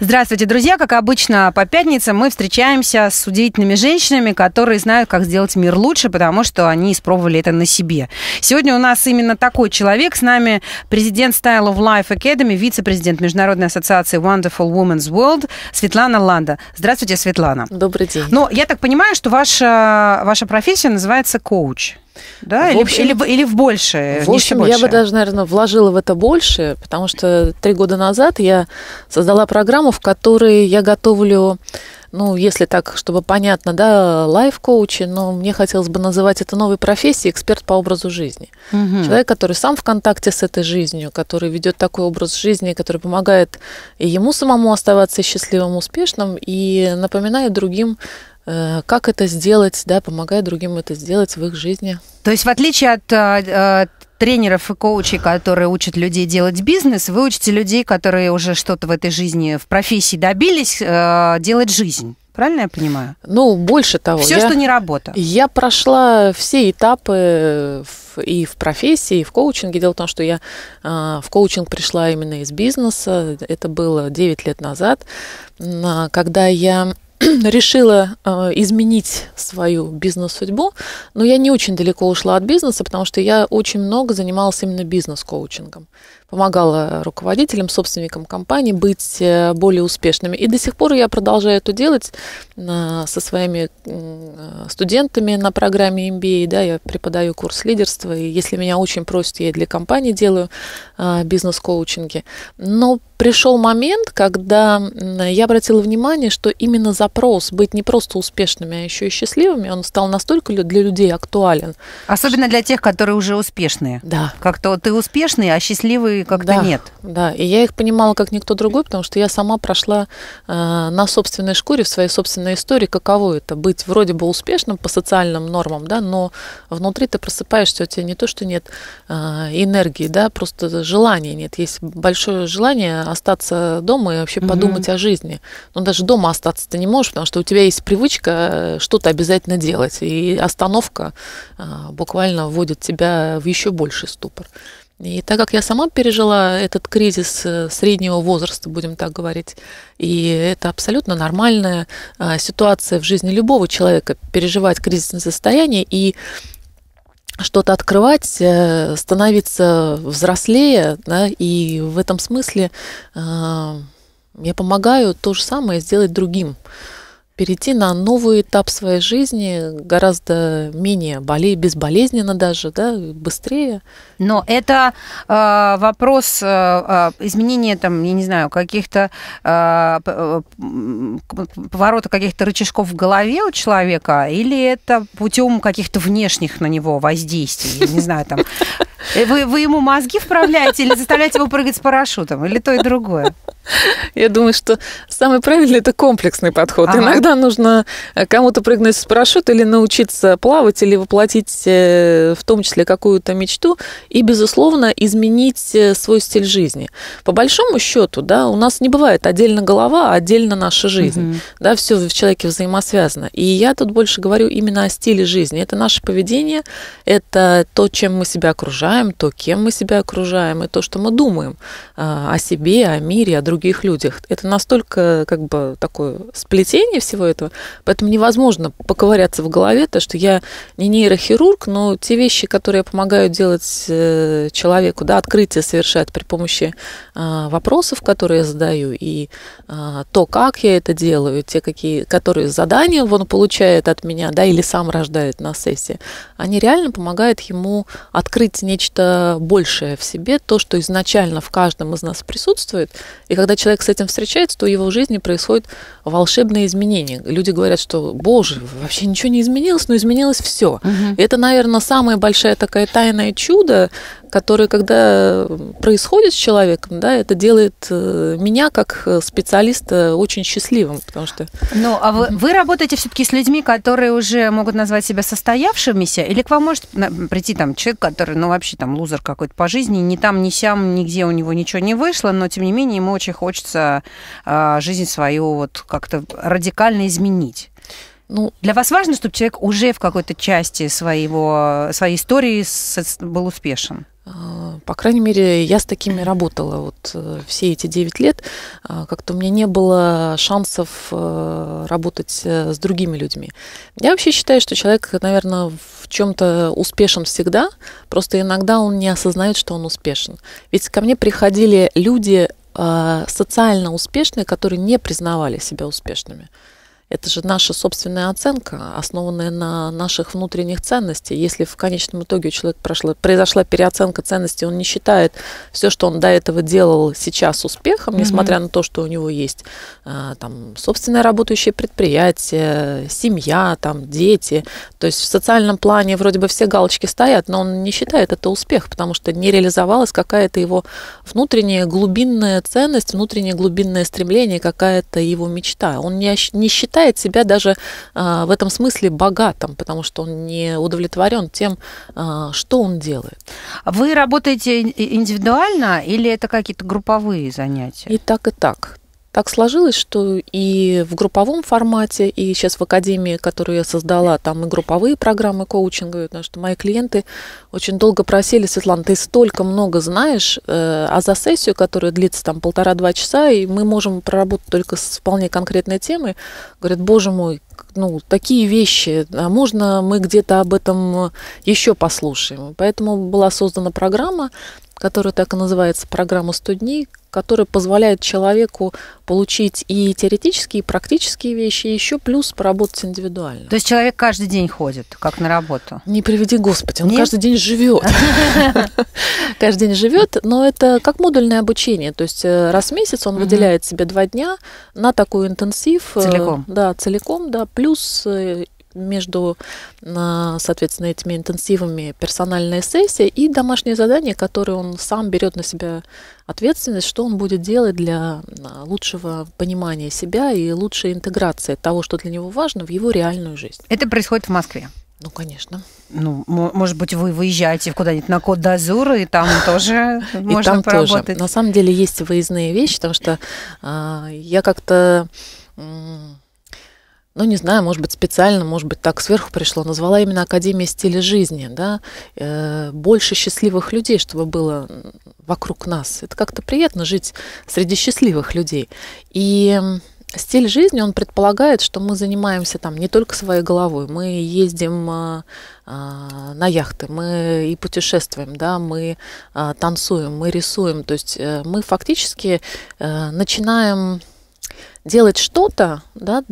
Здравствуйте, друзья. Как обычно, по пятницам мы встречаемся с удивительными женщинами, которые знают, как сделать мир лучше, потому что они испробовали это на себе. Сегодня у нас именно такой человек. С нами президент Style of Life Academy, вице-президент Международной Ассоциации Wonderful Women's World Светлана Ланда. Здравствуйте, Светлана. Добрый день. Ну, я так понимаю, что ваша профессия называется коуч. Да, или в большее. В общем, я бы даже, наверное, вложила в это больше, потому что 3 года назад я создала программу, в которой я готовлю, ну, если так, чтобы понятно, да, лайф-коучи, но мне хотелось бы называть это новой профессией, эксперт по образу жизни. Угу. Человек, который сам в контакте с этой жизнью, который ведет такой образ жизни, который помогает и ему самому оставаться счастливым, успешным, и напоминает другим, как это сделать, да, помогая другим это сделать в их жизни. То есть в отличие от тренеров и коучей, которые учат людей делать бизнес, вы учите людей, которые уже что-то в этой жизни, в профессии добились, делать жизнь. Правильно я понимаю? Ну, больше того. Все, что не работа. Я прошла все этапы и в профессии, и в коучинге. Дело в том, что я в коучинг пришла именно из бизнеса. Это было 9 лет назад, когда я решила изменить свою бизнес-судьбу, но я не очень далеко ушла от бизнеса, потому что я очень много занималась именно бизнес-коучингом. Помогала руководителям, собственникам компаний быть более успешными. И до сих пор я продолжаю это делать со своими студентами на программе MBA. Да, я преподаю курс лидерства, и если меня очень просят, я и для компании делаю бизнес-коучинги. Но пришел момент, когда я обратила внимание, что именно запрос быть не просто успешными, а еще и счастливыми, он стал настолько для людей актуален. Особенно для тех, которые уже успешные. Да. Как-то ты успешный, а счастливый как-то да, нет. Да, и я их понимала как никто другой, потому что я сама прошла на собственной шкуре, в своей собственной истории, каково это быть вроде бы успешным по социальным нормам, да, но внутри ты просыпаешься, у тебя не то, что нет энергии, да, просто желания нет. Есть большое желание остаться дома и вообще подумать о жизни. Но даже дома остаться ты не можешь, потому что у тебя есть привычка что-то обязательно делать, и остановка буквально вводит тебя в еще больший ступор. И так как я сама пережила этот кризис среднего возраста, будем так говорить, и это абсолютно нормальная ситуация в жизни любого человека, переживать кризисное состояние и что-то открывать, становиться взрослее, да, и в этом смысле я помогаю то же самое сделать другим. Перейти на новый этап своей жизни, гораздо менее безболезненно даже, да, быстрее. Но это вопрос изменения, там, я не знаю, каких-то поворота каких-то рычажков в голове у человека, или это путем каких-то внешних на него воздействий, я не знаю, там. Вы ему мозги вправляете или заставляете его прыгать с парашютом, или то и другое? Я думаю, что самый правильный – это комплексный подход. Ага. Иногда нужно кому-то прыгнуть с парашюта или научиться плавать, или воплотить в том числе какую-то мечту и, безусловно, изменить свой стиль жизни. По большому счету, да, у нас не бывает отдельно голова, а отдельно наша жизнь. Угу. Да, все в человеке взаимосвязано. И я тут больше говорю именно о стиле жизни. Это наше поведение, это то, чем мы себя окружаем, то, кем мы себя окружаем, и то, что мы думаем о себе, о мире, о других людях. Это настолько как бы такое сплетение всего этого, поэтому невозможно поковыряться в голове, то, что я не нейрохирург, но те вещи, которые я помогаю делать человеку, да, открытие совершать при помощи вопросов, которые я задаю, и то, как я это делаю, те, которые задания он получает от меня, да, или сам рождает на сессии, они реально помогают ему открыть нечто большее в себе, то, что изначально в каждом из нас присутствует. И когда человек с этим встречается, то в его жизни происходят волшебные изменения. Люди говорят, что, боже, вообще ничего не изменилось, но изменилось все. Угу. Это, наверное, самая большая такая тайное чудо, которое, когда происходит с человеком, да, это делает меня как специалиста очень счастливым, потому что... Ну, а вы работаете все-таки с людьми, которые уже могут назвать себя состоявшимися, или к вам может прийти там человек, который, ну, вообще там лузер какой-то по жизни, ни там, ни сям, нигде у него ничего не вышло, но, тем не менее, ему очень хочется жизнь свою вот как-то радикально изменить. Ну, для вас важно, чтобы человек уже в какой-то части своей истории был успешен? По крайней мере, я с такими работала вот все эти 9 лет. Как-то у меня не было шансов работать с другими людьми. Я вообще считаю, что человек, наверное, в чем-то успешен всегда, просто иногда он не осознает, что он успешен. Ведь ко мне приходили люди социально успешные, которые не признавали себя успешными. Это же наша собственная оценка, основанная на наших внутренних ценностях. Если в конечном итоге у человека произошла переоценка ценностей, он не считает все, что он до этого делал, сейчас успехом, несмотря на то, что у него есть там, собственное работающее предприятие, семья, там, дети. То есть в социальном плане вроде бы все галочки стоят, но он не считает это успех, потому что не реализовалась какая-то его внутренняя глубинная ценность, внутреннее глубинное стремление, какая-то его мечта. Он не считает себя даже в этом смысле богатым, потому что он не удовлетворен тем, что он делает. Вы работаете индивидуально или это какие-то групповые занятия? И так, и так. Так сложилось, что и в групповом формате, и сейчас в академии, которую я создала, там и групповые программы коучинга, потому что мои клиенты очень долго просили: Светлана, ты столько много знаешь, а за сессию, которая длится там 1,5-2 часа, и мы можем проработать только с вполне конкретной темой, говорят, боже мой, ну, такие вещи, а можно мы где-то об этом еще послушаем? Поэтому была создана программа, которая так и называется «Программа 100 дней», которая позволяет человеку получить и теоретические, и практические вещи, и еще плюс поработать индивидуально. То есть человек каждый день ходит, как на работу? Не приведи Господи, он каждый день живет. Каждый день живет, но это как модульное обучение. То есть раз в месяц он выделяет себе 2 дня на такой интенсив. Целиком? Да, целиком, да, плюс... между, соответственно, этими интенсивами персональная сессия и домашние задания, которые он сам берет на себя ответственность, что он будет делать для лучшего понимания себя и лучшей интеграции того, что для него важно, в его реальную жизнь. Это происходит в Москве? Ну, конечно. Ну, может быть, вы выезжаете куда-нибудь на Кот-д'Азур, и там тоже можно поработать? На самом деле есть выездные вещи, потому что я как-то... ну, не знаю, может быть, специально, может быть, так сверху пришло, назвала именно «Академия стиля жизни», да, больше счастливых людей, чтобы было вокруг нас. Это как-то приятно жить среди счастливых людей. И стиль жизни, он предполагает, что мы занимаемся там не только своей головой, мы ездим... на яхты, мы и путешествуем, да, мы танцуем, мы рисуем, то есть мы фактически начинаем... делать что-то, да,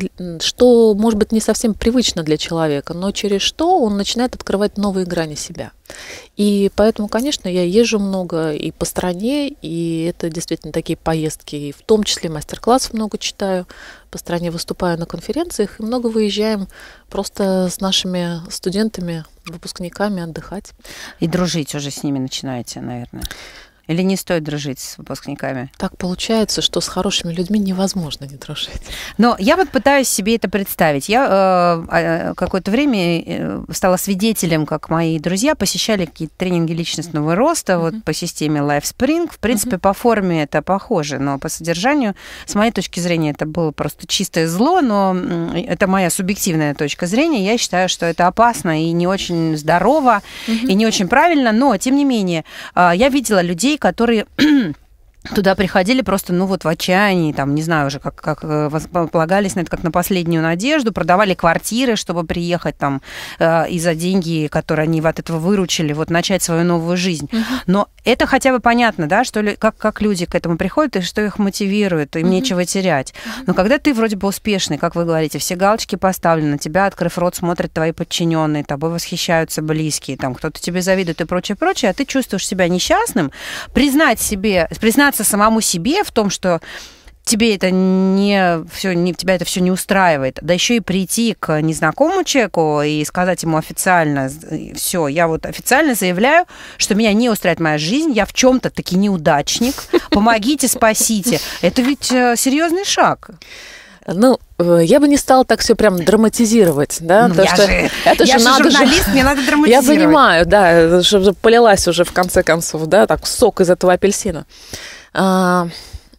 что, может быть, не совсем привычно для человека, но через что он начинает открывать новые грани себя. И поэтому, конечно, я езжу много и по стране, и это действительно такие поездки, и в том числе мастер-классов много читаю, по стране выступаю на конференциях, и много выезжаем просто с нашими студентами, выпускниками отдыхать. И дружить уже с ними начинаете, наверное? Или не стоит дружить с выпускниками? Так получается, что с хорошими людьми невозможно не дружить. Но я вот пытаюсь себе это представить. Я какое-то время стала свидетелем, как мои друзья посещали какие-то тренинги личностного роста вот по системе LifeSpring. В принципе, по форме это похоже, но по содержанию, с моей точки зрения, это было просто чистое зло, но это моя субъективная точка зрения. Я считаю, что это опасно и не очень здорово, и не очень правильно, но, тем не менее, я видела людей, которые туда приходили просто, ну, вот в отчаянии, там, не знаю уже, как полагались на это, как на последнюю надежду, продавали квартиры, чтобы приехать там и за деньги, которые они от этого выручили, вот начать свою новую жизнь. Но это хотя бы понятно, да, что как люди к этому приходят и что их мотивирует, им нечего терять. Но когда ты вроде бы успешный, как вы говорите, все галочки поставлены, на тебя, открыв рот, смотрят твои подчиненные, тобой восхищаются близкие, там, кто-то тебе завидует и прочее, прочее, а ты чувствуешь себя несчастным, признаться самому себе в том, что тебе это тебя это все не устраивает, да еще и прийти к незнакомому человеку и сказать ему официально: все, я вот официально заявляю, что меня не устраивает моя жизнь, я в чем-то таки неудачник, помогите, спасите. Это ведь серьезный шаг. Ну, я бы не стала так все прям драматизировать, да? Ну, я же журналист, мне надо драматизировать. Я понимаю, да, чтобы полилась уже в конце концов, да, так сок из этого апельсина.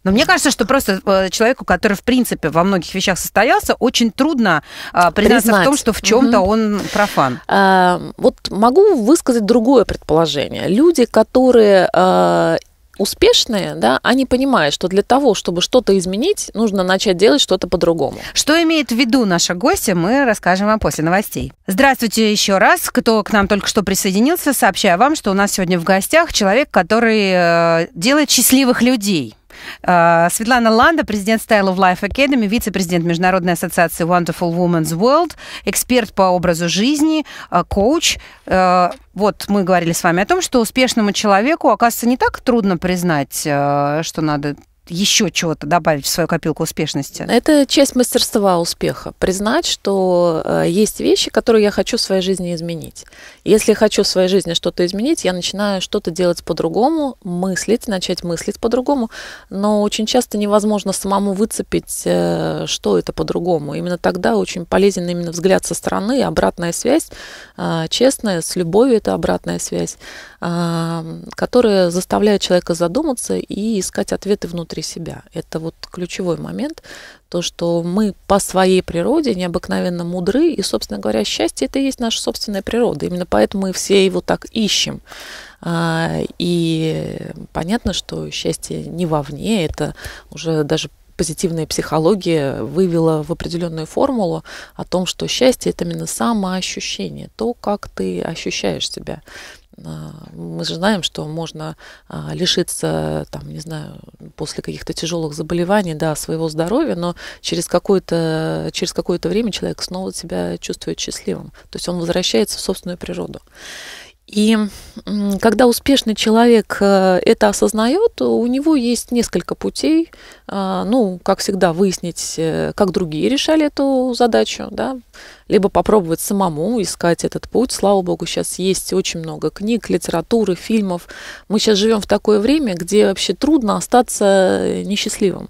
Но мне кажется, что просто человеку, который, в принципе, во многих вещах состоялся, очень трудно признаться в том, что в чем-то он профан. Вот могу высказать другое предположение. Люди, которые... успешные, да, они понимают, что для того, чтобы что-то изменить, нужно начать делать что-то по-другому. Что имеет в виду наша гостья, мы расскажем вам после новостей. Здравствуйте еще раз, кто к нам только что присоединился, сообщаю вам, что у нас сегодня в гостях человек, который делает счастливых людей. Светлана Ланда, президент Style of Life Academy, вице-президент Международной ассоциации Wonderful Women's World, эксперт по образу жизни, коуч. Вот мы говорили с вами о том, что успешному человеку, оказывается, не так трудно признать, что надо еще чего-то добавить в свою копилку успешности. Это часть мастерства успеха. Признать, что есть вещи, которые я хочу в своей жизни изменить. Если я хочу в своей жизни что-то изменить, я начинаю что-то делать по-другому, начать мыслить по-другому, но очень часто невозможно самому выцепить, что это по-другому. Именно тогда очень полезен именно взгляд со стороны, обратная связь, честная, с любовью это обратная связь, которая заставляет человека задуматься и искать ответы внутри себя. Это вот ключевой момент, то, что мы по своей природе необыкновенно мудры, и, собственно говоря, счастье – это и есть наша собственная природа. Именно поэтому мы все его так ищем. И понятно, что счастье не вовне, это уже даже позитивная психология вывела в определенную формулу о том, что счастье – это именно самоощущение, то, как ты ощущаешь себя. Мы же знаем, что можно лишиться, там, не знаю, после каких-то тяжелых заболеваний, да, своего здоровья, но через какое-то время человек снова себя чувствует счастливым. То есть он возвращается в собственную природу. И когда успешный человек это осознает, у него есть несколько путей, ну, как всегда, выяснить, как другие решали эту задачу, да, либо попробовать самому искать этот путь. Слава богу, сейчас есть очень много книг, литературы, фильмов. Мы сейчас живем в такое время, где вообще трудно остаться несчастливым.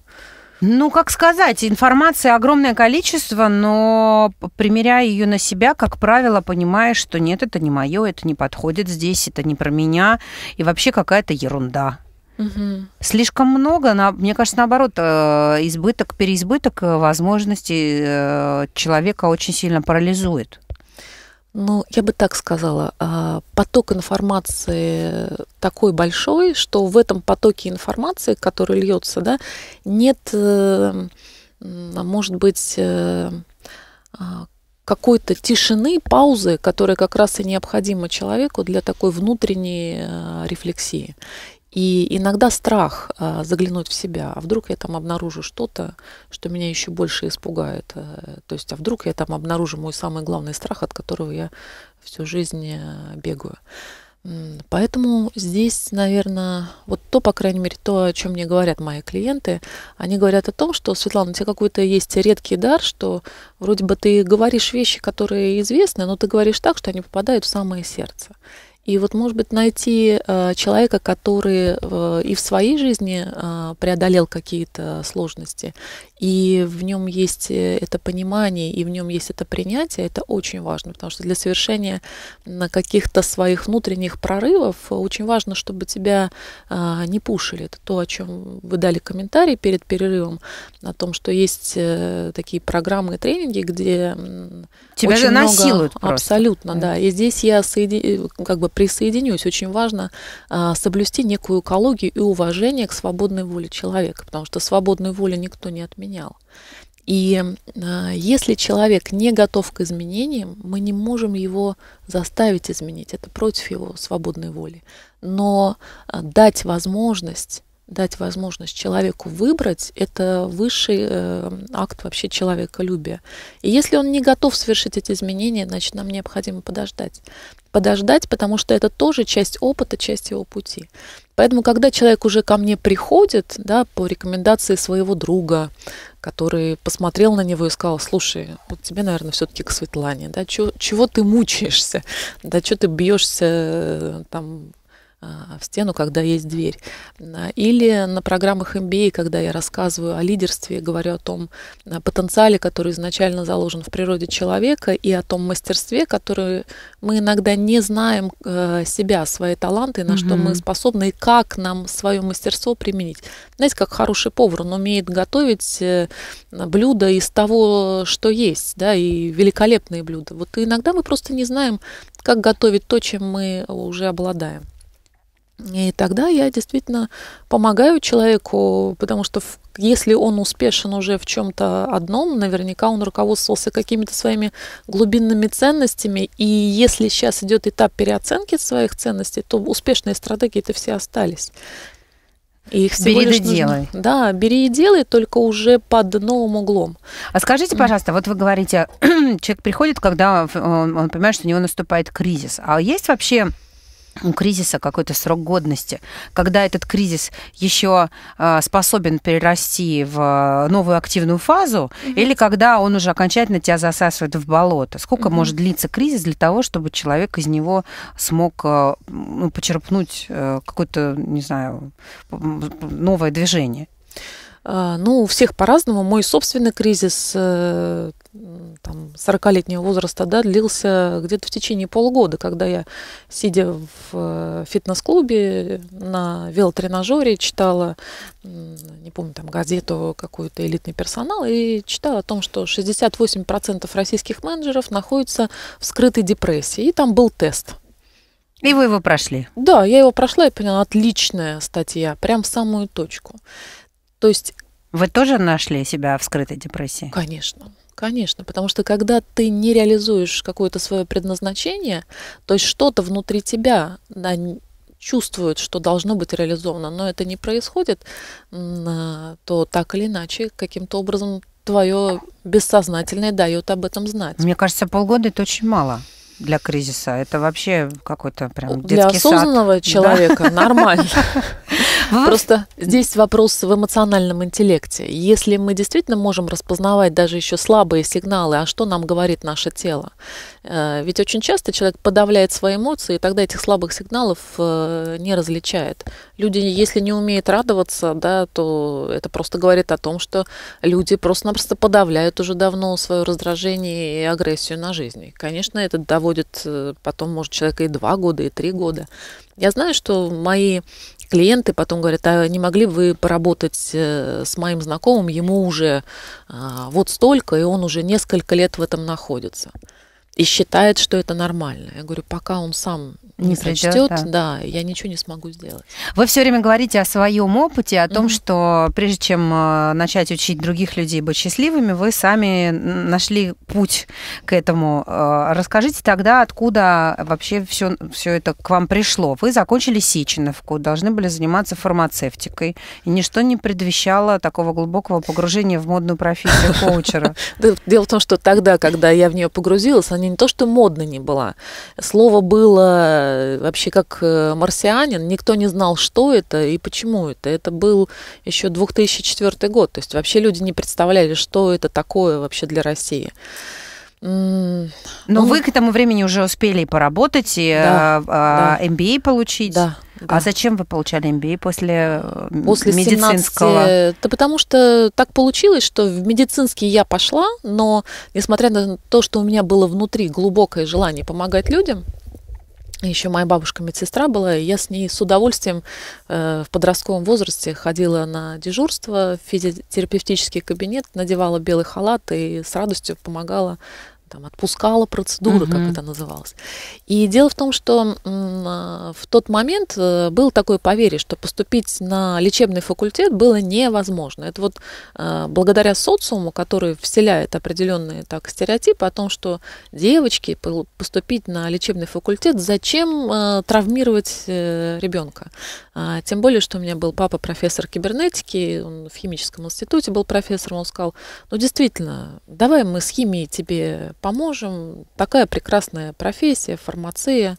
Ну, как сказать, информации огромное количество, но, примеряя ее на себя, как правило, понимаешь, что нет, это не мое, это не подходит здесь, это не про меня, и вообще какая-то ерунда. Угу. Слишком много, мне кажется, наоборот, избыток, переизбыток возможностей человека очень сильно парализует. Ну, я бы так сказала, поток информации такой большой, что в этом потоке информации, который льется, да, нет, может быть, какой-то тишины, паузы, которая как раз и необходима человеку для такой внутренней рефлексии. И иногда страх заглянуть в себя, а вдруг я там обнаружу что-то, что меня еще больше испугает. То есть, а вдруг я там обнаружу мой самый главный страх, от которого я всю жизнь бегаю. Поэтому здесь, наверное, вот то, по крайней мере, то, о чем мне говорят мои клиенты, они говорят о том, что, Светлана, у тебя какой-то есть редкий дар, что вроде бы ты говоришь вещи, которые известны, но ты говоришь так, что они попадают в самое сердце. И вот, может быть, найти человека, который и в своей жизни преодолел какие-то сложности, и в нем есть это понимание, и в нем есть это принятие, это очень важно, потому что для совершения каких-то своих внутренних прорывов очень важно, чтобы тебя не пушили. Это то, о чем вы дали комментарий перед перерывом, о том, что есть такие программы и тренинги, где тебя же насилуют просто. Абсолютно, да. И здесь я как бы присоединюсь. Очень важно соблюсти некую экологию и уважение к свободной воле человека, потому что свободную волю никто не отменял. И если человек не готов к изменениям, мы не можем его заставить изменить. Это против его свободной воли. Но дать возможность человеку выбрать, это высший акт вообще человеколюбия. И если он не готов совершить эти изменения, значит, нам необходимо подождать. Подождать, потому что это тоже часть опыта, часть его пути. Поэтому, когда человек уже ко мне приходит, да, по рекомендации своего друга, который посмотрел на него и сказал: слушай, вот тебе, наверное, все-таки к Светлане, да, чего ты мучаешься, да, что ты бьешься там в стену, когда есть дверь. Или на программах MBA, когда я рассказываю о лидерстве, говорю о том потенциале, который изначально заложен в природе человека, и о том мастерстве, которое мы иногда не знаем себя, свои таланты, на что мы способны, и как нам свое мастерство применить. Знаете, как хороший повар, он умеет готовить блюда из того, что есть, да, и великолепные блюда. Вот иногда мы просто не знаем, как готовить то, чем мы уже обладаем. И тогда я действительно помогаю человеку, потому что если он успешен уже в чем-то одном, наверняка он руководствовался какими-то своими глубинными ценностями, и если сейчас идет этап переоценки своих ценностей, то успешные стратегии-то все остались. Их бери да делай. Да, бери и делай, только уже под новым углом. А скажите, пожалуйста, вот вы говорите, человек приходит, когда он понимает, что у него наступает кризис. А есть вообще у кризиса какой-то срок годности, когда этот кризис еще способен перерасти в новую активную фазу, или когда он уже окончательно тебя засасывает в болото? Сколько может длиться кризис для того, чтобы человек из него смог почерпнуть какое-то, не знаю, новое движение? Ну, у всех по-разному. Мой собственный кризис 40-летнего возраста, да, длился где-то в течение полугода, когда я, сидя в фитнес-клубе на велотренажере, читала, не помню, там газету какую-то «Элитный персонал», и читала о том, что 68% российских менеджеров находятся в скрытой депрессии. И там был тест. И вы его прошли? Да, я его прошла и поняла, отличная статья, прям в самую точку. То есть... Вы тоже нашли себя в скрытой депрессии? Конечно, конечно. Потому что когда ты не реализуешь какое-то свое предназначение, то есть что-то внутри тебя, да, чувствует, что должно быть реализовано, но это не происходит, то так или иначе каким-то образом твое бессознательное дает об этом знать. Мне кажется, полгода – это очень мало. Для кризиса это вообще какой-то прям детский сад. Для осознанного человека нормально. Просто здесь вопрос в эмоциональном интеллекте. Если мы действительно можем распознавать даже еще слабые сигналы, а что нам говорит наше тело? Ведь очень часто человек подавляет свои эмоции, и тогда этих слабых сигналов не различает. Люди, если не умеют радоваться, да, то это просто говорит о том, что люди просто-напросто подавляют уже давно свое раздражение и агрессию на жизнь. Конечно, это доводит потом, может, человека и 2 года, и 3 года. Я знаю, что мои клиенты потом говорят: а не могли бы вы поработать с моим знакомым, ему уже вот столько, и он уже несколько лет в этом находится. И считает, что это нормально. Я говорю, пока он сам не прочтет, да, я ничего не смогу сделать. Вы все время говорите о своем опыте, о том, что прежде чем начать учить других людей быть счастливыми, вы сами нашли путь к этому. Расскажите тогда, откуда вообще все это к вам пришло. Вы закончили Сечиновку, должны были заниматься фармацевтикой, и ничто не предвещало такого глубокого погружения в модную профессию коучера. Дело в том, что тогда, когда я в нее погрузилась, она не то что модно не была. Слово было вообще как марсианин. Никто не знал, что это и почему это. Это был еще 2004 год. То есть вообще люди не представляли, что это такое вообще для России. Но вы к этому времени уже успели поработать, и MBA получить. Да. А зачем вы получали MBA после медицинского? 17... Да потому что так получилось, что в медицинский я пошла, но несмотря на то, что у меня было внутри глубокое желание помогать людям, еще моя бабушка медсестра была, и я с ней с удовольствием в подростковом возрасте ходила на дежурство, в физиотерапевтический кабинет, надевала белый халат и с радостью помогала, там, отпускала процедуры, как это называлось. И дело в том, что в тот момент было такое поверье, что поступить на лечебный факультет было невозможно. Это вот благодаря социуму, который вселяет определенные стереотипы о том, что девочки поступить на лечебный факультет, зачем травмировать ребенка. Тем более, что у меня был папа профессор кибернетики, он в химическом институте был профессором, он сказал: ну действительно, давай мы с химией тебе поможем, такая прекрасная профессия, фармация.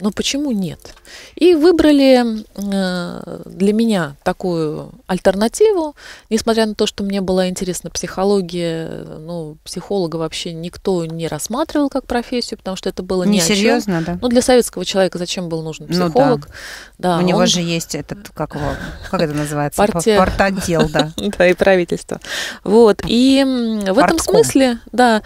но почему нет? И выбрали для меня такую альтернативу, несмотря на то, что мне была интересна психология, ну, психолога вообще никто не рассматривал как профессию, потому что это было не серьезно, да? Ну, для советского человека зачем был нужен психолог? Ну, да. Да, у него же есть этот, как это называется? Партотдел, да. Да, и правительство. Вот, и в этом смысле, да,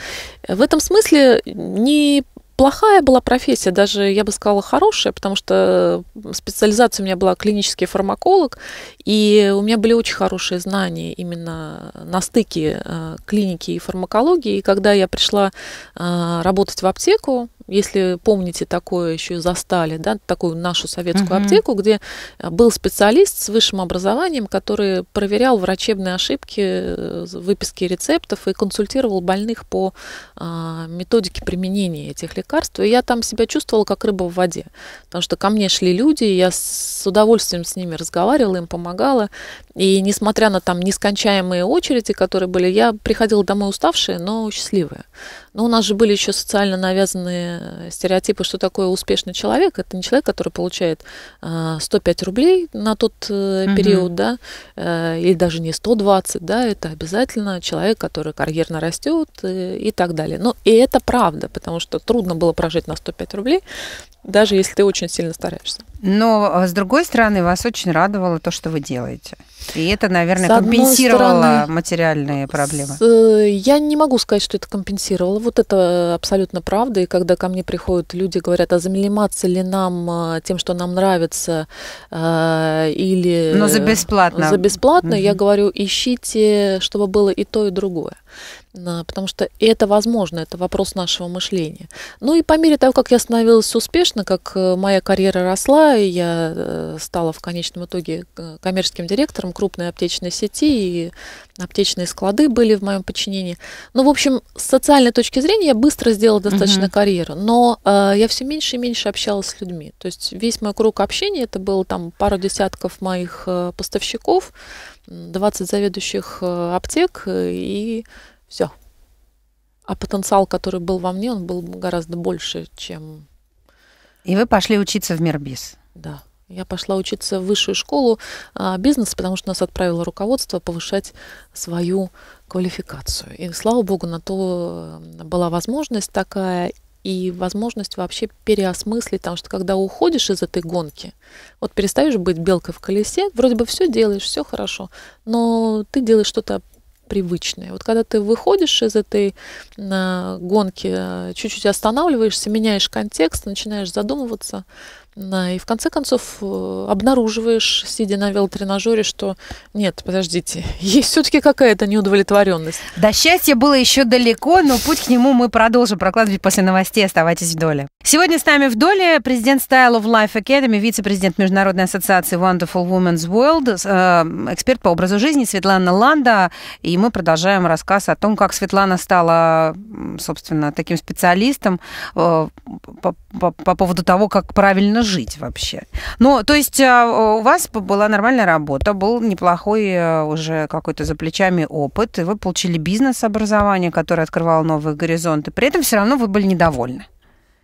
в этом смысле не плохая была профессия, даже, я бы сказала, хорошая, потому что специализация у меня была клинический фармаколог, и у меня были очень хорошие знания именно на стыке клиники и фармакологии. И когда я пришла работать в аптеку, если помните, такое еще застали, да, такую нашу советскую аптеку, где был специалист с высшим образованием, который проверял врачебные ошибки в выписке рецептов и консультировал больных по методике применения этих лекарств. И я там себя чувствовала как рыба в воде, потому что ко мне шли люди, и я с удовольствием с ними разговаривала, им помогала. И несмотря на там нескончаемые очереди, которые были, я приходила домой уставшая, но счастливая. Но у нас же были еще социально навязанные стереотипы, что такое успешный человек. Это не человек, который получает 105 рублей на тот период, да, или даже не 120, да, это обязательно человек, который карьерно растет и так далее. Но и это правда, потому что трудно было прожить на 105 рублей, даже если ты очень сильно стараешься. Но, с другой стороны, вас очень радовало то, что вы делаете. И это, наверное, компенсировало материальные проблемы. Я не могу сказать, что это компенсировало. Вот это абсолютно правда. И когда ко мне приходят люди, говорят, а заниматься ли нам тем, что нам нравится, или... Но за бесплатно. За бесплатно, я говорю, ищите, чтобы было и то, и другое. Потому что это возможно, это вопрос нашего мышления. Ну и по мере того, как я становилась успешна, как моя карьера росла, и я стала в конечном итоге коммерческим директором крупной аптечной сети, и аптечные склады были в моем подчинении. Ну, в общем, с социальной точки зрения я быстро сделала достаточно карьеру, но я все меньше и меньше общалась с людьми. То есть весь мой круг общения, это было там пару десятков моих поставщиков, 20 заведующих аптек и... Все. А потенциал, который был во мне, он был гораздо больше, чем... И вы пошли учиться в Мирбис? Да. Я пошла учиться в высшую школу бизнеса, потому что нас отправило руководство повышать свою квалификацию. И, слава богу, на то была возможность такая... и возможность вообще переосмыслить, потому что когда уходишь из этой гонки, вот перестаешь быть белкой в колесе, вроде бы все делаешь, все хорошо, но ты делаешь что-то привычное. Вот когда ты выходишь из этой гонки, чуть-чуть останавливаешься, меняешь контекст, начинаешь задумываться, и в конце концов обнаруживаешь, сидя на велотренажере, что нет, подождите, есть все-таки какая-то неудовлетворенность. До счастья было еще далеко, но путь к нему мы продолжим прокладывать после новостей. Оставайтесь в доле. Сегодня с нами в доле президент Style of Life Academy, вице-президент Международной ассоциации Wonderful Women's World, эксперт по образу жизни Светлана Ланда. И мы продолжаем рассказ о том, как Светлана стала, собственно, таким специалистом по поводу того, как правильно жить вообще. Ну, то есть у вас была нормальная работа, был неплохой уже какой-то за плечами опыт, и вы получили бизнес-образование, которое открывало новые горизонты. При этом все равно вы были недовольны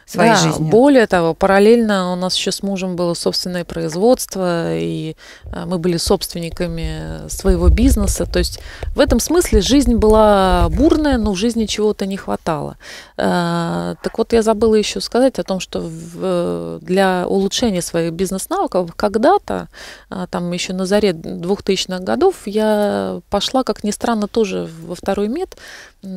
своей жизнью. Более того, параллельно у нас еще с мужем было собственное производство, и мы были собственниками своего бизнеса. То есть в этом смысле жизнь была бурная, но в жизни чего-то не хватало. Так вот, я забыла еще сказать о том, что для улучшения своих бизнес-навыков когда-то, там еще на заре 2000-х годов, я пошла, как ни странно, тоже во второй мед.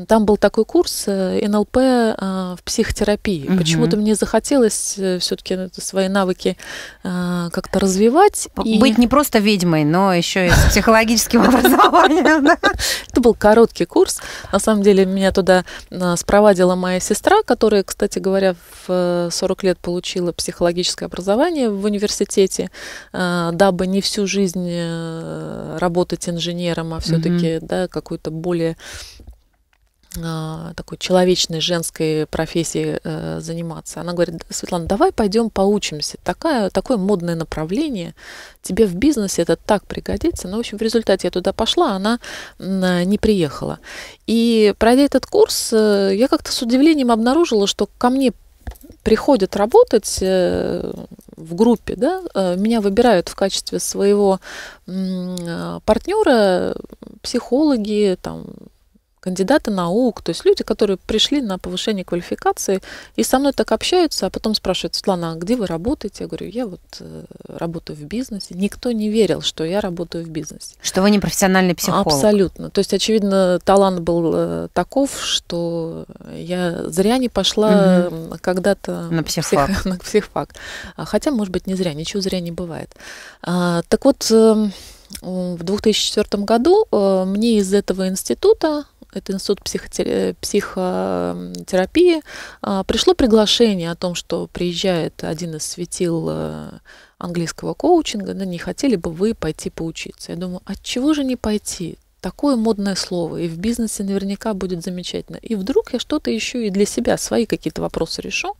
Там был такой курс НЛП в психотерапии. Почему-то мне захотелось все-таки свои навыки как-то развивать. Быть не просто ведьмой, но еще и с психологическим образованием. Это был короткий курс. На самом деле меня туда спровадила моя сестра, которая, кстати говоря, в 40 лет получила психологическое образование в университете, дабы не всю жизнь работать инженером, а все-таки какую-то более... такой человечной женской профессией заниматься. Она говорит, Светлана, давай пойдем поучимся. Такое модное направление. Тебе в бизнесе это так пригодится. Ну, в общем, в результате я туда пошла, она не приехала. И пройдя этот курс, я как-то с удивлением обнаружила, что ко мне приходят работать в группе, да, меня выбирают в качестве своего партнера психологи, там, кандидаты наук, то есть люди, которые пришли на повышение квалификации и со мной так общаются, а потом спрашивают: Светлана, а где вы работаете? Я говорю, я вот работаю в бизнесе. Никто не верил, что я работаю в бизнесе. Что вы не профессиональный психолог. Абсолютно. То есть, очевидно, талант был таков, что я зря не пошла когда-то на психфак. Хотя, может быть, не зря, ничего зря не бывает. Так вот, в 2004 году мне из этого института, это институт психотерапии, пришло приглашение о том, что приезжает один из светил английского коучинга, да, не хотели бы вы пойти поучиться. Я думаю, от чего же не пойти? Такое модное слово, и в бизнесе наверняка будет замечательно. И вдруг я что-то еще и для себя, свои какие-то вопросы решу,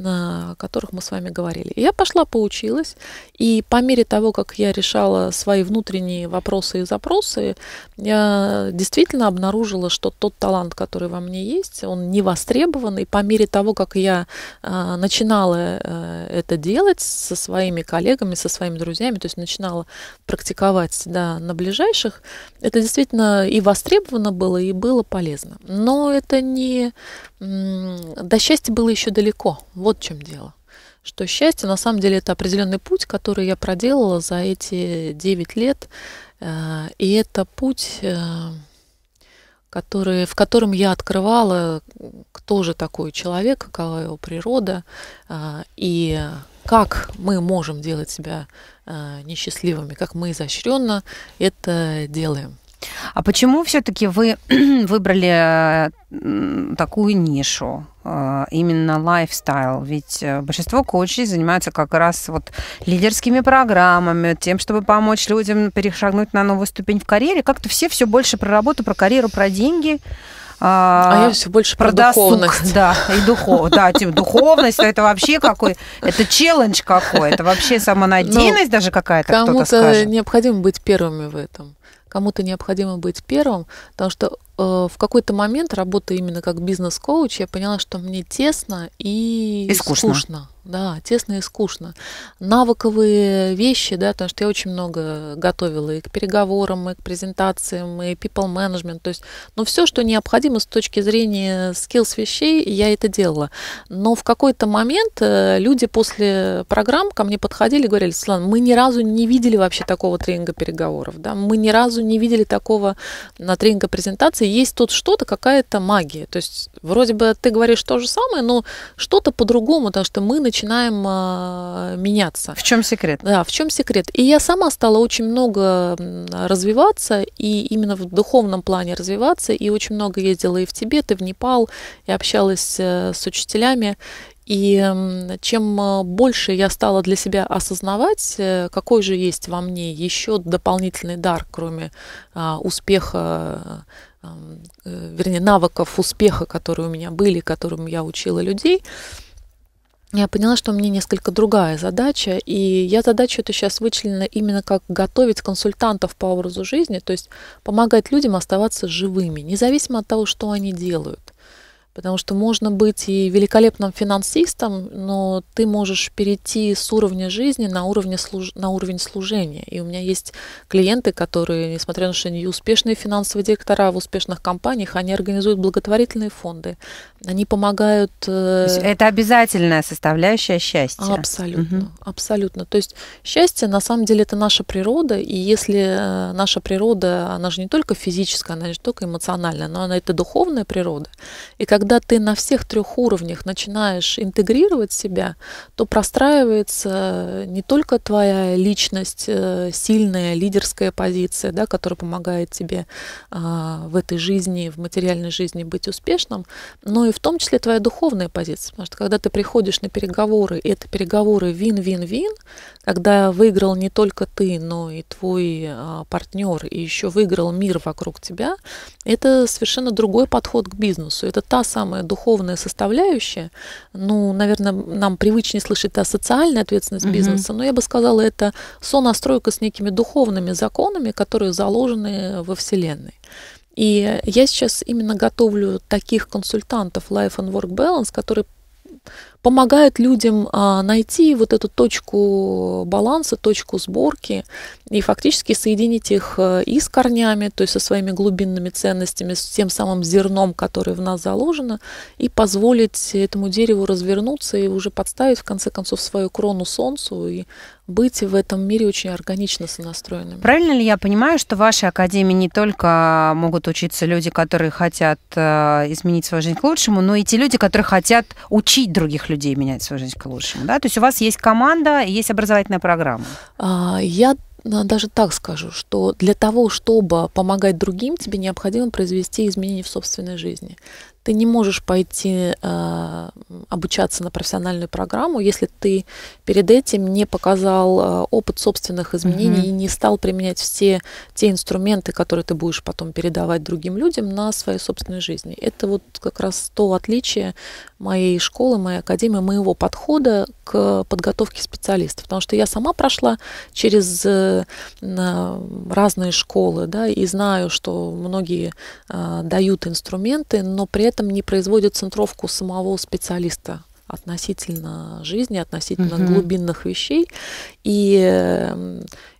о которых мы с вами говорили. И я пошла, поучилась, и по мере того, как я решала свои внутренние вопросы и запросы, я действительно обнаружила, что тот талант, который во мне есть, он не востребован. И по мере того, как я начинала это делать со своими коллегами, со своими друзьями, то есть начинала практиковать, да, на ближайших, это действительно и востребовано было, и было полезно. Но это не... До счастья было еще далеко. Вот в чем дело. Что счастье, на самом деле, это определенный путь, который я проделала за эти 9 лет. И это путь, в котором я открывала, кто же такой человек, какова его природа, и как мы можем делать себя несчастливыми, как мы изощренно это делаем. А почему все-таки вы выбрали такую нишу, именно лайфстайл? Ведь большинство коучей занимаются как раз вот лидерскими программами, тем, чтобы помочь людям перешагнуть на новую ступень в карьере. Как-то все больше про работу, про карьеру, про деньги. А я все больше про духовность. Да, и духовность, это вообще какой, это челлендж какой, это вообще самонадеянность даже какая-то, кто-то скажет. Кому-то необходимо быть первыми в этом. Кому-то необходимо быть первым, потому что в какой-то момент, работая именно как бизнес-коуч, я поняла, что мне тесно и скучно. Да, тесно и скучно. Навыковые вещи, да, потому что я очень много готовила и к переговорам, и к презентациям, и people management, то есть, ну, все, что необходимо с точки зрения skills вещей, я это делала. Но в какой-то момент люди после программ ко мне подходили и говорили: Светлана, мы ни разу не видели вообще такого тренинга переговоров, да, мы ни разу не видели такого тренинга презентации, есть тут что-то, какая-то магия. То есть, вроде бы ты говоришь то же самое, но что-то по-другому, потому что мы начинаем меняться. В чем секрет? Да, в чем секрет. И я сама стала очень много развиваться, и именно в духовном плане развиваться, и очень много ездила и в Тибет, и в Непал, и общалась с учителями. И чем больше я стала для себя осознавать, какой же есть во мне еще дополнительный дар, кроме успеха, вернее, навыков успеха, которые у меня были, которым я учила людей, я поняла, что у меня несколько другая задача, и я задачу эту сейчас вычленила именно как готовить консультантов по образу жизни, то есть помогать людям оставаться живыми, независимо от того, что они делают. Потому что можно быть и великолепным финансистом, но ты можешь перейти с уровня жизни на уровень служения. И у меня есть клиенты, которые, несмотря на то, что они успешные финансовые директора в успешных компаниях, они организуют благотворительные фонды, они помогают... Это обязательная составляющая счастья. Абсолютно, абсолютно. То есть счастье, на самом деле, это наша природа, и если наша природа, она же не только физическая, она же не только эмоциональная, но она это духовная природа. И когда ты на всех трех уровнях начинаешь интегрировать себя, то простраивается не только твоя личность, сильная лидерская позиция, да, которая помогает тебе в этой жизни, в материальной жизни быть успешным, но и в том числе твоя духовная позиция. Потому что когда ты приходишь на переговоры, и это переговоры вин-вин-вин, когда выиграл не только ты, но и твой партнер, и еще выиграл мир вокруг тебя, это совершенно другой подход к бизнесу. Это та самая духовная составляющая, ну, наверное, нам привычнее слышать о социальной ответственности бизнеса, но я бы сказала, это сонастройка с некими духовными законами, которые заложены во Вселенной. И я сейчас именно готовлю таких консультантов Life and Work Balance, которые помогает людям найти вот эту точку баланса, точку сборки и фактически соединить их и с корнями, то есть со своими глубинными ценностями, с тем самым зерном, которое в нас заложено, и позволить этому дереву развернуться и уже подставить, в конце концов, свою крону солнцу и быть в этом мире очень органично сонастроенными. Правильно ли я понимаю, что в вашей академии не только могут учиться люди, которые хотят изменить свою жизнь к лучшему, но и те люди, которые хотят учить других людей менять свою жизнь к лучшему, да? То есть у вас есть команда, есть образовательная программа? Я даже так скажу, что для того, чтобы помогать другим, тебе необходимо произвести изменения в собственной жизни. Ты не можешь пойти обучаться на профессиональную программу, если ты перед этим не показал опыт собственных изменений и не стал применять все те инструменты, которые ты будешь потом передавать другим людям на своей собственной жизни. Это вот как раз то отличие моей школы, моей академии, моего подхода к подготовке специалистов. Потому что я сама прошла через разные школы, да, и знаю, что многие дают инструменты, но при этом не производит центровку самого специалиста относительно жизни, относительно глубинных вещей. И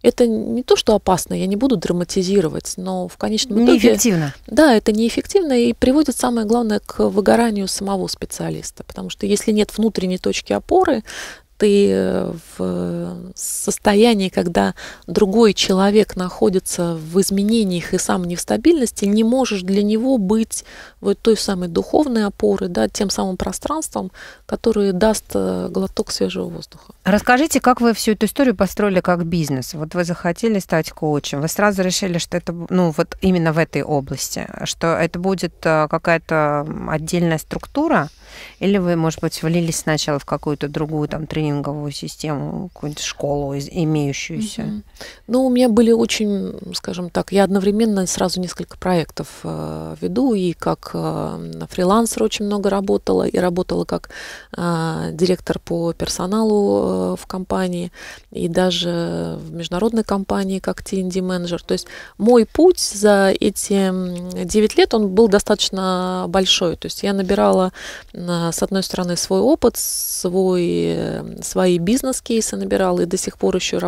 это не то, что опасно, я не буду драматизировать, но в конечном итоге... Неэффективно. Да, это неэффективно и приводит, самое главное, к выгоранию самого специалиста. Потому что если нет внутренней точки опоры, ты в состоянии, когда другой человек находится в изменениях и сам не в стабильности, не можешь для него быть вот той самой духовной опорой, да, тем самым пространством, которое даст глоток свежего воздуха. Расскажите, как вы всю эту историю построили как бизнес? Вот вы захотели стать коучем, вы сразу решили, что это, ну, вот именно в этой области, что это будет какая-то отдельная структура, или вы, может быть, влились сначала в какую-то другую там тренинговую систему, какую-то школу имеющуюся? Ну, у меня были очень, скажем так, я одновременно сразу несколько проектов веду, и как фрилансер очень много работала, и работала как директор по персоналу в компании, и даже в международной компании как T&D-менеджер. То есть мой путь за эти 9 лет, он был достаточно большой. То есть я набирала, с одной стороны, свой опыт, свои бизнес-кейсы набирала, и до сих пор еще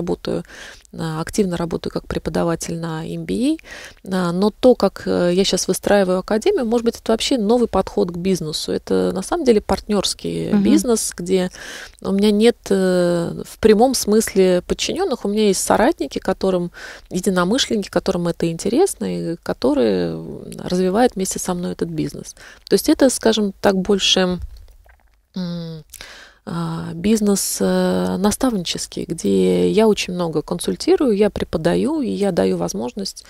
активно работаю как преподаватель на MBA, но то, как я сейчас выстраиваю академию, может быть, это вообще новый подход к бизнесу. Это на самом деле партнерский бизнес, где у меня нет в прямом смысле подчиненных, у меня есть соратники, единомышленники, которым это интересно, и которые развивают вместе со мной этот бизнес. То есть это, скажем так, больше бизнес наставнический, где я очень много консультирую, я преподаю, и я даю возможность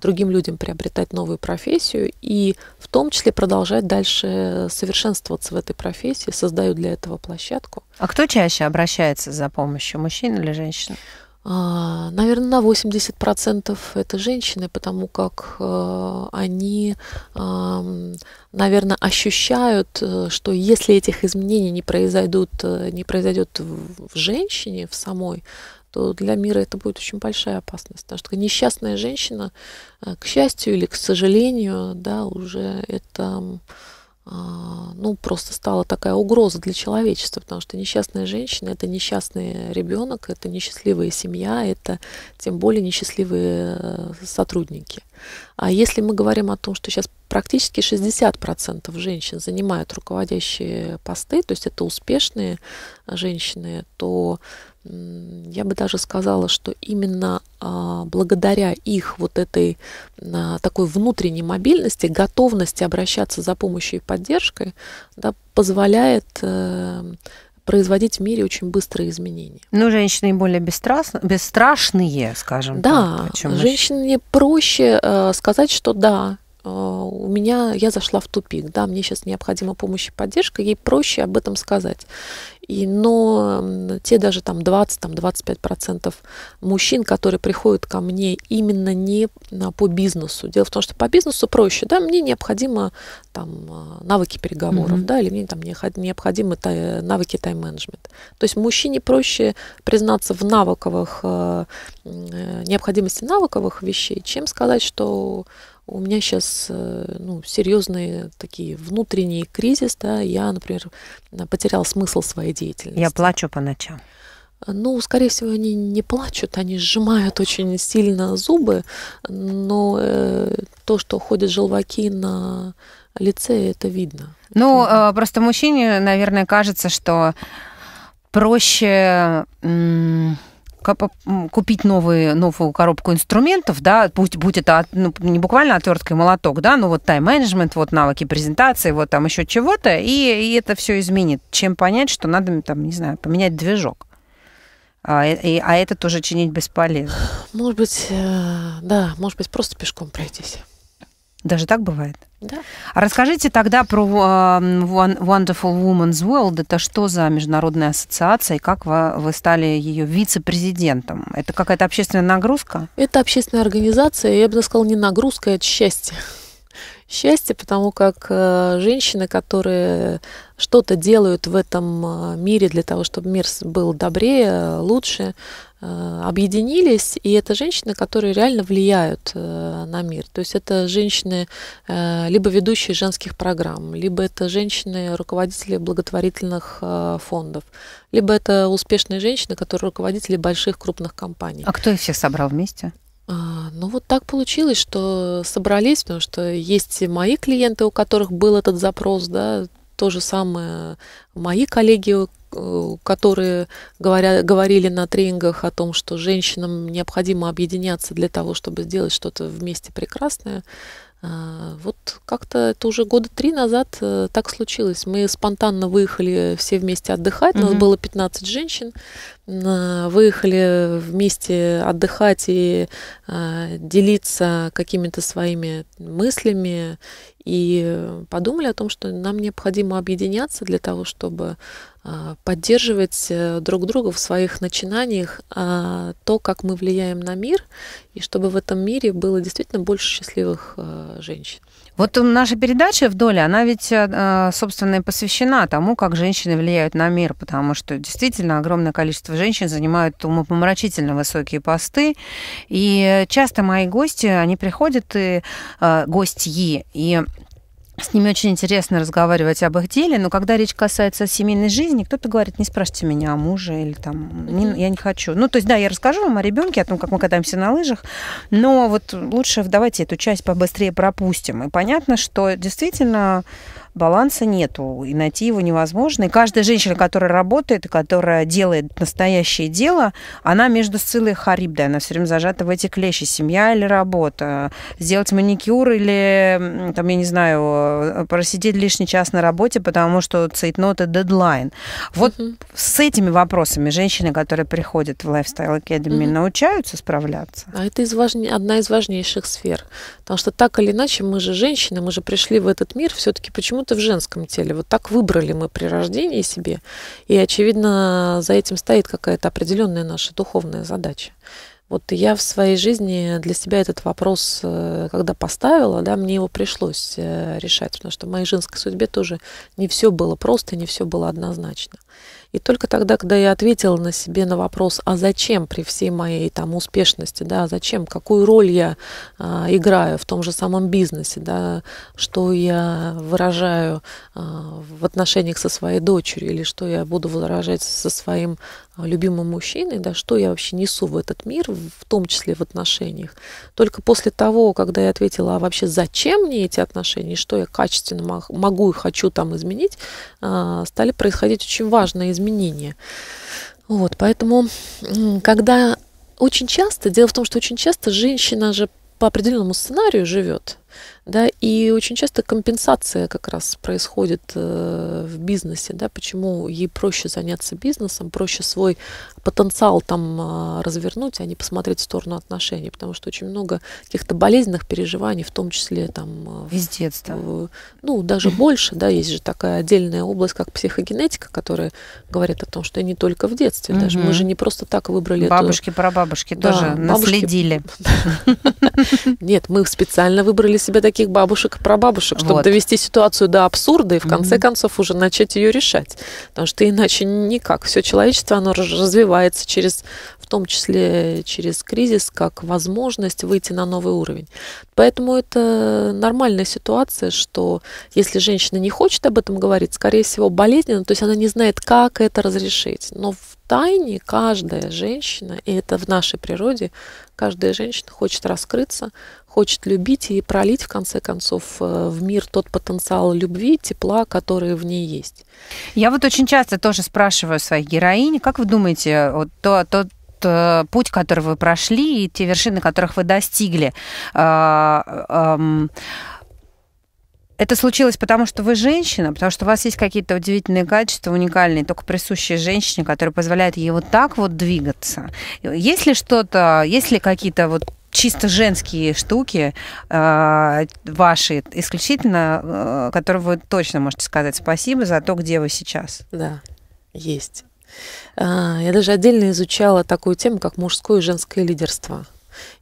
другим людям приобретать новую профессию и в том числе продолжать дальше совершенствоваться в этой профессии, создаю для этого площадку. А кто чаще обращается за помощью, мужчина или женщина? Наверное, на 80% это женщины, потому как они, наверное, ощущают, что если этих изменений не произойдет в женщине, в самой, то для мира это будет очень большая опасность. Потому что несчастная женщина, к счастью или к сожалению, да, уже это... ну, просто стала такая угроза для человечества, потому что несчастная женщина – это несчастный ребенок, это несчастливая семья, это тем более несчастливые сотрудники. А если мы говорим о том, что сейчас практически 60% женщин занимают руководящие посты, то есть это успешные женщины, то я бы даже сказала, что именно благодаря их вот этой такой внутренней мобильности, готовности обращаться за помощью и поддержкой, да, позволяет производить в мире очень быстрые изменения. Ну, женщины более бесстрашные, скажем так. Да, женщине проще сказать, что да, я зашла в тупик, да, мне сейчас необходима помощь и поддержка, ей проще об этом сказать. Но те даже там 20-25% мужчин, которые приходят ко мне именно не по бизнесу. Дело в том, что по бизнесу проще, да, мне необходимы там навыки переговоров, да, или мне там необходимы навыки тайм-менеджмента. То есть мужчине проще признаться в необходимости навыковых вещей, чем сказать, что У меня сейчас серьезные такие внутренний кризис, да, я, например, потеряла смысл своей деятельности. Я плачу по ночам. Ну, скорее всего, они не плачут, они сжимают очень сильно зубы, но то, что ходят желваки на лице, это видно. Ну, просто мужчине, наверное, кажется, что проще купить новую коробку инструментов, да, пусть будет это не буквально отвертка и молоток, да, но вот тайм-менеджмент, вот навыки презентации, вот там еще чего-то, и это все изменит, чем понять, что надо, там, не знаю, поменять движок. А это тоже чинить бесполезно. Может быть, да, может быть, просто пешком пройтись. Даже так бывает? Да. А расскажите тогда про Wonderful Women's World. Это что за международная ассоциация, и как вы стали ее вице-президентом? Это какая-то общественная нагрузка? Это общественная организация, я бы сказала, не нагрузка, это счастье. Счастье, потому как женщины, которые что-то делают в этом мире для того, чтобы мир был добрее, лучше, объединились, и это женщины, которые реально влияют на мир. То есть это женщины, либо ведущие женских программ, либо это женщины-руководители благотворительных фондов, либо это успешные женщины, которые руководители больших крупных компаний. А кто их всех собрал вместе? Ну вот так получилось, что собрались, потому что есть и мои клиенты, у которых был этот запрос, да, то же самое мои коллеги, которые говорили на тренингах о том, что женщинам необходимо объединяться для того, чтобы сделать что-то вместе прекрасное. Вот как-то это уже года 3 назад так случилось. Мы спонтанно выехали все вместе отдыхать. У нас было 15 женщин. Выехали вместе отдыхать и делиться какими-то своими мыслями. И подумали о том, что нам необходимо объединяться для того, чтобы поддерживать друг друга в своих начинаниях, то, как мы влияем на мир, и чтобы в этом мире было действительно больше счастливых женщин. Вот наша передача «Вдоль», она ведь, собственно, и посвящена тому, как женщины влияют на мир, потому что действительно огромное количество женщин занимают умопомрачительно высокие посты, и часто мои гости, они приходят, и с ними очень интересно разговаривать об их деле, но когда речь касается семейной жизни, кто-то говорит: не спрашивайте меня о муже, или там, я не хочу. Ну, то есть, да, я расскажу вам о ребенке, о том, как мы катаемся на лыжах, но вот лучше давайте эту часть побыстрее пропустим. И понятно, что действительно баланса нету, и найти его невозможно. И каждая женщина, которая работает, которая делает настоящее дело, она между Сциллой и Харибдой, она все время зажата в эти клещи. Семья или работа? Сделать маникюр или, там, я не знаю, просидеть лишний час на работе, потому что цейтнот и дедлайн. Вот с этими вопросами женщины, которые приходят в Lifestyle Academy, научаются справляться? А это одна из важнейших сфер. Потому что так или иначе мы же женщины, мы же пришли в этот мир все-таки почему-то в женском теле. Вот так выбрали мы при рождении себе. И, очевидно, за этим стоит какая-то определенная наша духовная задача. Вот я в своей жизни для себя этот вопрос, когда поставила, да, мне его пришлось решать, потому что в моей женской судьбе тоже не все было просто, не все было однозначно. И только тогда, когда я ответила на себе на вопрос, а зачем при всей моей там успешности, да, зачем, какую роль я играю в том же самом бизнесе, да, что я выражаю в отношениях со своей дочерью, или что я буду выражать со своим любимым мужчиной, да, что я вообще несу в этот мир, в том числе в отношениях. Только после того, когда я ответила, а вообще зачем мне эти отношения, что я качественно могу и хочу там изменить, стали происходить очень важные изменения. Вот, поэтому, когда очень часто, дело в том, что очень часто женщина же по определенному сценарию живет, да, и очень часто компенсация как раз происходит в бизнесе, да, почему ей проще заняться бизнесом, проще свой потенциал там развернуть, а не посмотреть в сторону отношений, потому что очень много каких-то болезненных переживаний, в том числе там... Из детства. Ну, даже больше, да, есть же такая отдельная область, как психогенетика, которая говорит о том, что не только в детстве, даже мы же не просто так выбрали... Бабушки, прабабушки тоже наследили. Нет, мы специально выбрали себя такие таких бабушек и прабабушек, чтобы довести ситуацию до абсурда и в конце концов уже начать ее решать. Потому что иначе никак. Все человечество, оно развивается через, в том числе через кризис, как возможность выйти на новый уровень. Поэтому это нормальная ситуация, что если женщина не хочет об этом говорить, скорее всего, болезненно, то есть она не знает, как это разрешить. Но в тайне каждая женщина, и это в нашей природе, каждая женщина хочет раскрыться, хочет любить и пролить, в конце концов, в мир тот потенциал любви, тепла, который в ней есть. Я вот очень часто тоже спрашиваю своих героинь, как вы думаете, вот тот путь, который вы прошли, и те вершины, которых вы достигли, это случилось потому, что вы женщина, потому что у вас есть какие-то удивительные качества, уникальные, только присущие женщине, которые позволяют ей вот так вот двигаться. Есть ли что-то, есть ли какие-то вот чисто женские штуки ваши, исключительно, которые вы точно можете сказать спасибо за то, где вы сейчас? Да, есть. Я даже отдельно изучала такую тему, как мужское и женское лидерство.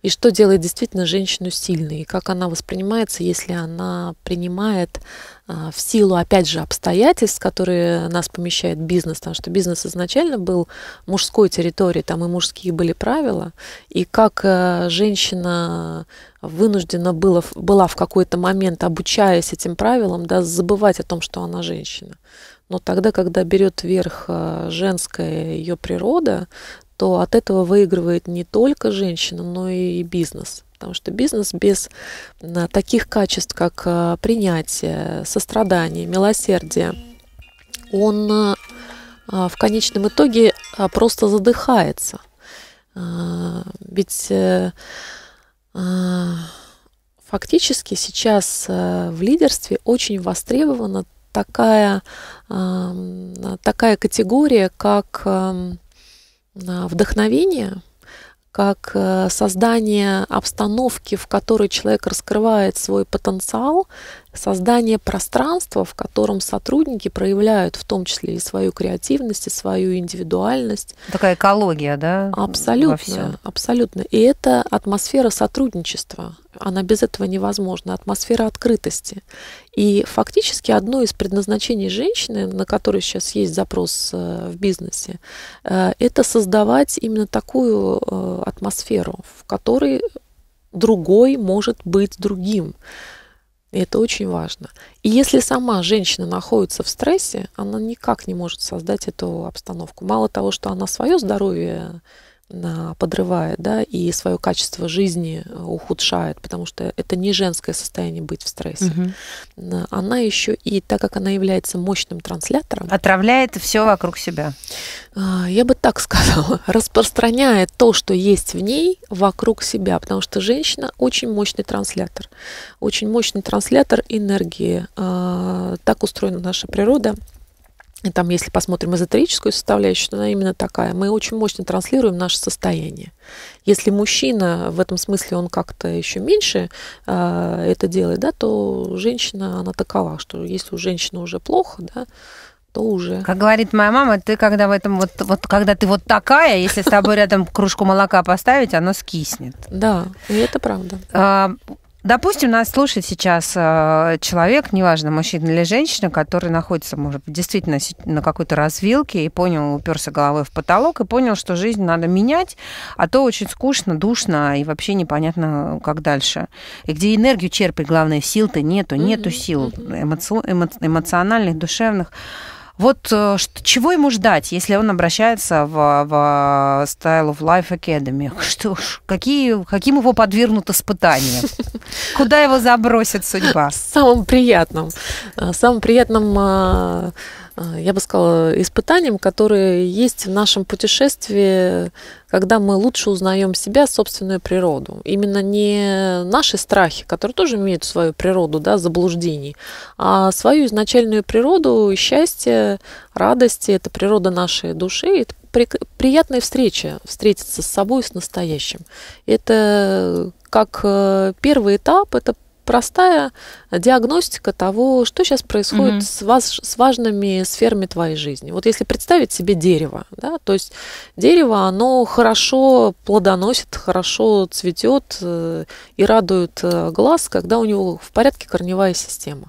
И что делает действительно женщину сильной, и как она воспринимается, если она принимает в силу, опять же, обстоятельств, которые нас помещает бизнес, потому что бизнес изначально был мужской территорией, там и мужские были правила, и как женщина вынуждена была в какой-то момент, обучаясь этим правилам, да, забывать о том, что она женщина. Но тогда, когда берет верх женская ее природа, то от этого выигрывает не только женщина, но и бизнес. Потому что бизнес без таких качеств, как принятие, сострадание, милосердие, он в конечном итоге просто задыхается. Ведь фактически сейчас в лидерстве очень востребована такая категория, как вдохновение, как создание обстановки, в которой человек раскрывает свой потенциал, создание пространства, в котором сотрудники проявляют в том числе и свою креативность, и свою индивидуальность. Такая экология, да? Абсолютно, абсолютно. И это атмосфера сотрудничества. Она без этого невозможна. Атмосфера открытости. И фактически одно из предназначений женщины, на которое сейчас есть запрос в бизнесе, это создавать именно такую атмосферу, в которой другой может быть другим. И это очень важно. И если сама женщина находится в стрессе, она никак не может создать эту обстановку. Мало того, что она свое здоровье подрывает, да, и свое качество жизни ухудшает, потому что это не женское состояние быть в стрессе. Угу. Она еще и, так как она является мощным транслятором... Отравляет все вокруг себя. Я бы так сказала. Распространяет то, что есть в ней, вокруг себя, потому что женщина очень мощный транслятор. Очень мощный транслятор энергии. Так устроена наша природа. И там, если посмотрим эзотерическую составляющую, то она именно такая. Мы очень мощно транслируем наше состояние. Если мужчина в этом смысле, он как-то еще меньше это делает, да, то женщина, она такова, что если у женщины уже плохо, да, то уже. Как говорит моя мама, ты когда в этом когда ты вот такая, если с тобой рядом кружку молока поставить, оно скиснет. Да, и это правда. Допустим, нас слушает сейчас человек, неважно, мужчина или женщина, который находится, может быть, действительно на какой-то развилке и понял, уперся головой в потолок и понял, что жизнь надо менять, а то очень скучно, душно и вообще непонятно, как дальше. И где энергию черпать, главное, сил-то нету, нету сил эмоциональных, душевных. Вот чего ему ждать, если он обращается в Style of Life Academy? Что ж, каким его подвергнут испытаниям? Куда его забросит судьба? Самым приятным, я бы сказала, испытанием, которое есть в нашем путешествии, когда мы лучше узнаем себя, собственную природу. Именно не наши страхи, которые тоже имеют свою природу, да, заблуждений, а свою изначальную природу счастья, радости. Это природа нашей души. Это приятная встреча, встретиться с собой, с настоящим. Это как первый этап, это простая диагностика того, что сейчас происходит с важными сферами твоей жизни. Вот если представить себе дерево, да, то есть дерево, оно хорошо плодоносит, хорошо цветет и радует глаз, когда у него в порядке корневая система.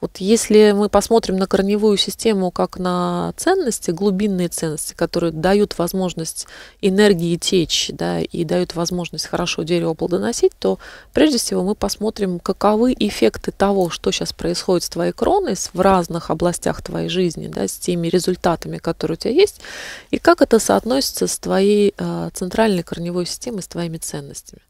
Вот если мы посмотрим на корневую систему как на ценности, глубинные ценности, которые дают возможность энергии течь, да, и дают возможность хорошо дерево плодоносить, то прежде всего мы посмотрим, каковы эффекты того, что сейчас происходит с твоей кроной, в разных областях твоей жизни, да, с теми результатами, которые у тебя есть, и как это соотносится с твоей центральной корневой системой, с твоими ценностями.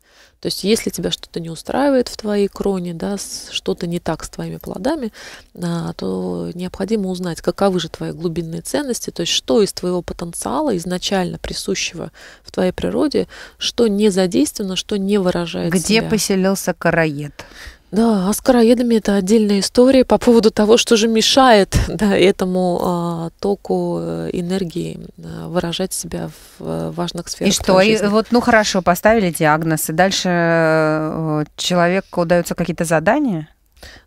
То есть если тебя что-то не устраивает в твоей кроне, да, что-то не так с твоими плодами, то необходимо узнать, каковы же твои глубинные ценности, то есть что из твоего потенциала, изначально присущего в твоей природе, что не задействовано, что не выражает себя. Где поселился короед? Да, а с короедами это отдельная история по поводу того, что же мешает, да, этому току энергии выражать себя в важных сферах. И что? И вот, ну хорошо, поставили диагноз, и дальше человеку даются какие-то задания?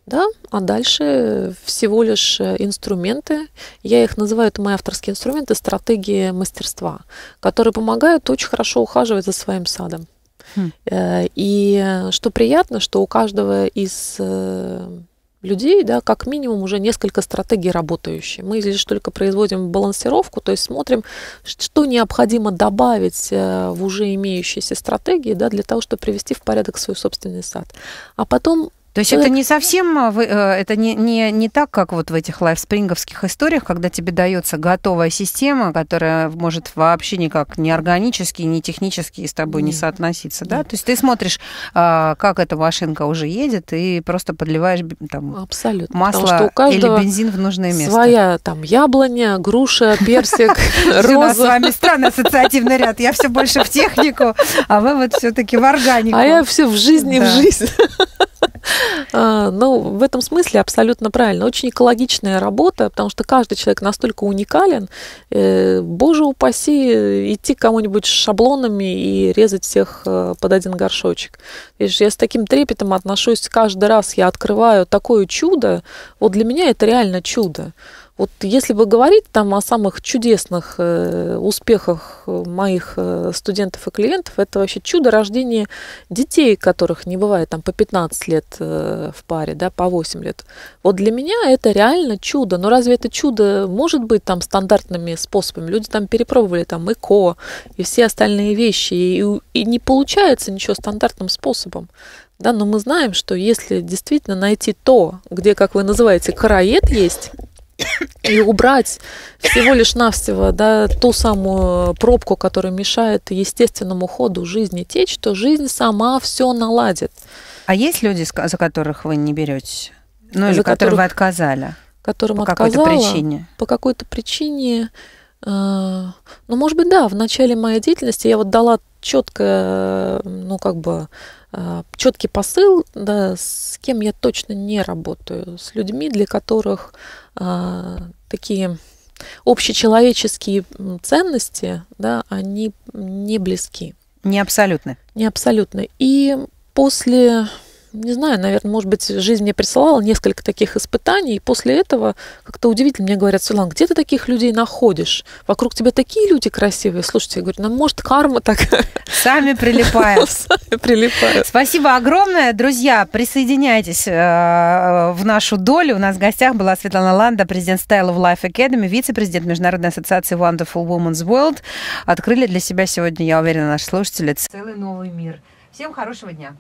Да, а дальше всего лишь инструменты, я их называю, это мои авторские инструменты, стратегии мастерства, которые помогают очень хорошо ухаживать за своим садом. И что приятно, что у каждого из людей, да, как минимум уже несколько стратегий работающие. Мы здесь только производим балансировку, то есть смотрим, что необходимо добавить в уже имеющиеся стратегии, да, для того, чтобы привести в порядок свой собственный сад. А потом... То есть это не совсем, это не так, как вот в этих лайфспринговских историях, когда тебе дается готовая система, которая может вообще никак ни органически, ни технически с тобой не соотноситься, да? То есть ты смотришь, как эта машинка уже едет, и просто подливаешь там, масло или бензин в нужное место. Своя там яблоня, груша, персик, роза. У нас с вами странный ассоциативный ряд. Я все больше в технику, а вы вот все-таки в органику. А я все в жизни, в жизнь. Ну, в этом смысле абсолютно правильно. Очень экологичная работа, потому что каждый человек настолько уникален. Боже упаси, идти к кому-нибудь с шаблонами и резать всех под один горшочек. Я с таким трепетом отношусь. Каждый раз я открываю такое чудо. Вот для меня это реально чудо. Вот если бы говорить там о самых чудесных успехах моих студентов и клиентов, это вообще чудо рождения детей, которых не бывает там по 15 лет в паре, да, по 8 лет. Вот для меня это реально чудо. Но разве это чудо может быть там стандартными способами? Люди там перепробовали там ЭКО и все остальные вещи, и не получается ничего стандартным способом. Да, но мы знаем, что если действительно найти то, где, как вы называете, короед есть, и убрать всего лишь навсего, да, ту самую пробку, которая мешает естественному ходу жизни течь, то жизнь сама все наладит. А есть люди, за которых вы не берете? Ну, или которых вы отказали? Которым отказала, по какой-то причине? По какой-то причине... Ну, может быть, да, в начале моей деятельности я вот дала четко, ну, как бы... четкий посыл, да, с кем я точно не работаю, с людьми, для которых такие общечеловеческие ценности, да, они не близки. Не абсолютны. Не абсолютны. И после, не знаю, наверное, может быть, жизнь мне присылала несколько таких испытаний, и после этого как-то удивительно мне говорят: Светлана, где ты таких людей находишь? Вокруг тебя такие люди красивые. Слушайте, я говорю, ну, может, карма такая. Сами прилипаем. Сами прилипаем. Спасибо огромное. Друзья, присоединяйтесь в нашу долю. У нас в гостях была Светлана Ланда, президент Style of Life Academy, вице-президент Международной ассоциации Wonderful Women's World. Открыли для себя сегодня, я уверена, наши слушатели, целый новый мир. Всем хорошего дня.